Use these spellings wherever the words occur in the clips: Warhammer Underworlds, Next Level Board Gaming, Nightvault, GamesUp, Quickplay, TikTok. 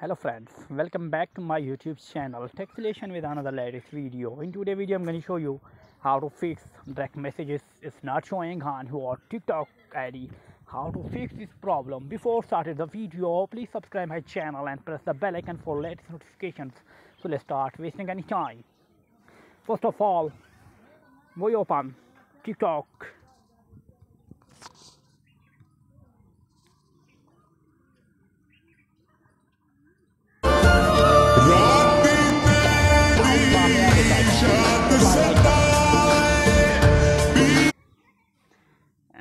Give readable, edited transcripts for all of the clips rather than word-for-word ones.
Hello friends, welcome back to my YouTube channel Tech Solution with another latest video. In today's video I'm going to show you how to fix direct messages is not showing on your TikTok ID. How to fix this problem. Before starting the video, please subscribe my channel and press the bell icon for latest notifications. So let's start wasting any time. First of all, we open TikTok.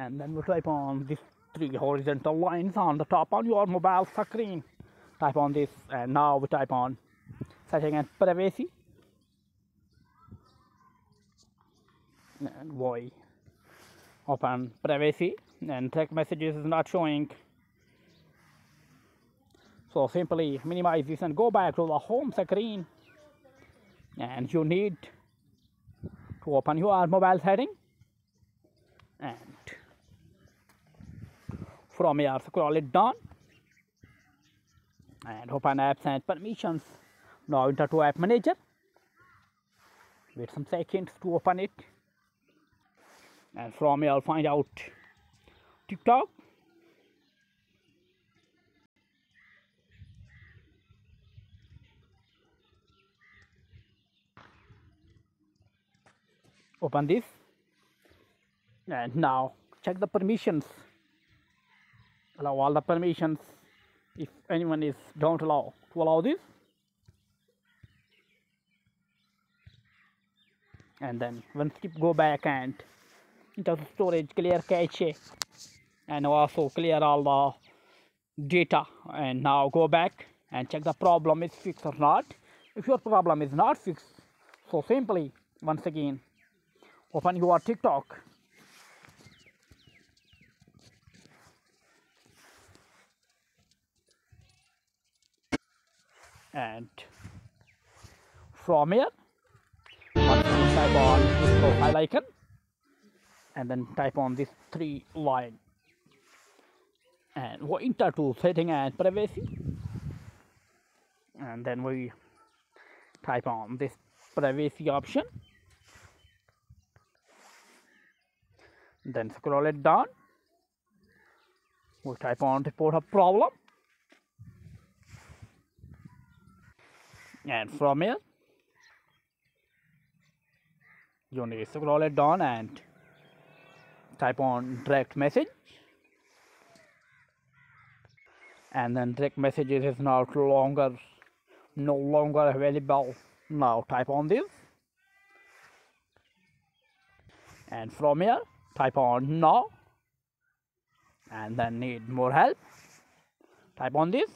And then we'll type on these three horizontal lines on the top on your mobile screen. Type on this, and now we type on setting and privacy. And we open privacy, and text messages is not showing. So simply minimize this and go back to the home screen. And you need to open your mobile setting. And from here, scroll it down and open apps and permissions. Now enter to app manager. Wait some seconds to open it. And from here, find out TikTok. Open this. And now check the permissions. Allow all the permissions. If anyone is don't allow to allow this, and then once you go back and into the storage, clear cache, and also clear all the data. And now go back and check the problem is fixed or not. If your problem is not fixed, so simply once again open your TikTok. And from here, type on this profile icon and then type on this three line and we enter to setting and privacy, and then we type on this privacy option, then scroll it down, we type on report a problem. And from here, you need to scroll it down and type on direct message. And then direct messages is no longer available. Now type on this. And from here, type on now. And then need more help. Type on this.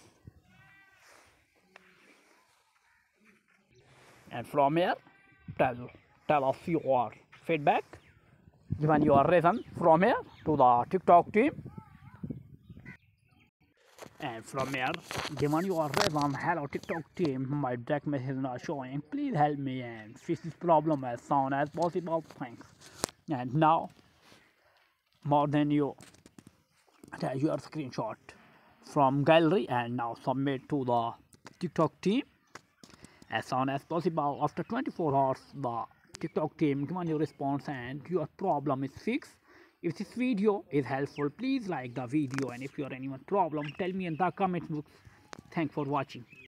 And from here, tell us your feedback, given your reason from here to the TikTok team. And from here, given your reason, hello TikTok team, my direct message is not showing. Please help me and fix this problem as soon as possible. Thanks. And now, more than you, attach your screenshot from gallery and now submit to the TikTok team. As soon as possible, after 24 hours, the TikTok team given your response and your problem is fixed. If this video is helpful, please like the video, and if you are anyone problem, tell me in the comment box. Thanks for watching.